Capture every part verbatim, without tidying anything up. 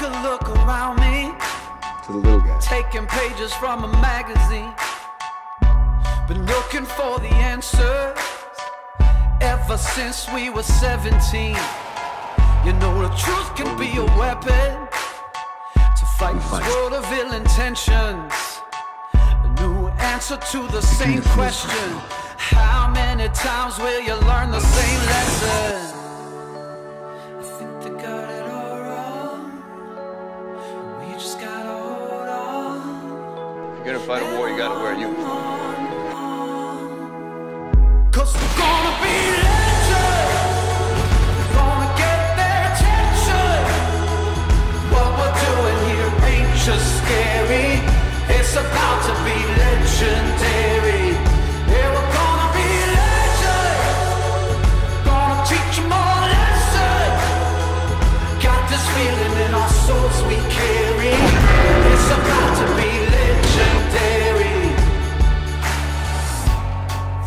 Take a look around me. To the little guy. Taking pages from a magazine. Been looking for the answers ever since we were seventeen. You know the truth can be a weapon to fight this world of ill intentions. A new answer to the same question. How many times will you learn the same lesson? You're gonna fight a war, you gotta wear a uniform. Cause we're gonna be legends. We're gonna get their attention. What we're doing here ain't just scary. It's about to be legendary. Yeah, we're gonna be legends. Gonna teach them all lessons. Got this feeling in our souls we carry. It's about to be legendary. Legendary.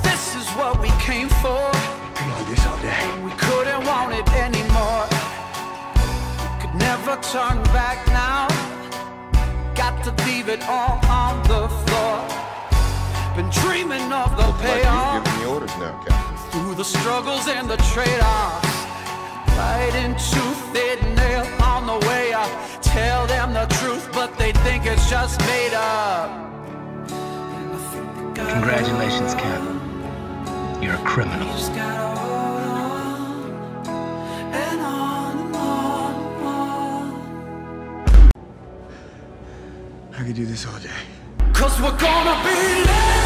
This is what we came for. We couldn't want it anymore. We could never turn back now. Got to leave it all on the floor. Been dreaming of the payoff. Through the struggles and the trade-offs. Fighting tooth and nail on the way up. Tell them the truth, but they think it's just made up. Congratulations, Captain. You're a criminal. You just gotta hold on, and on, and on, and on. I could do this all day. Cause we're gonna be late.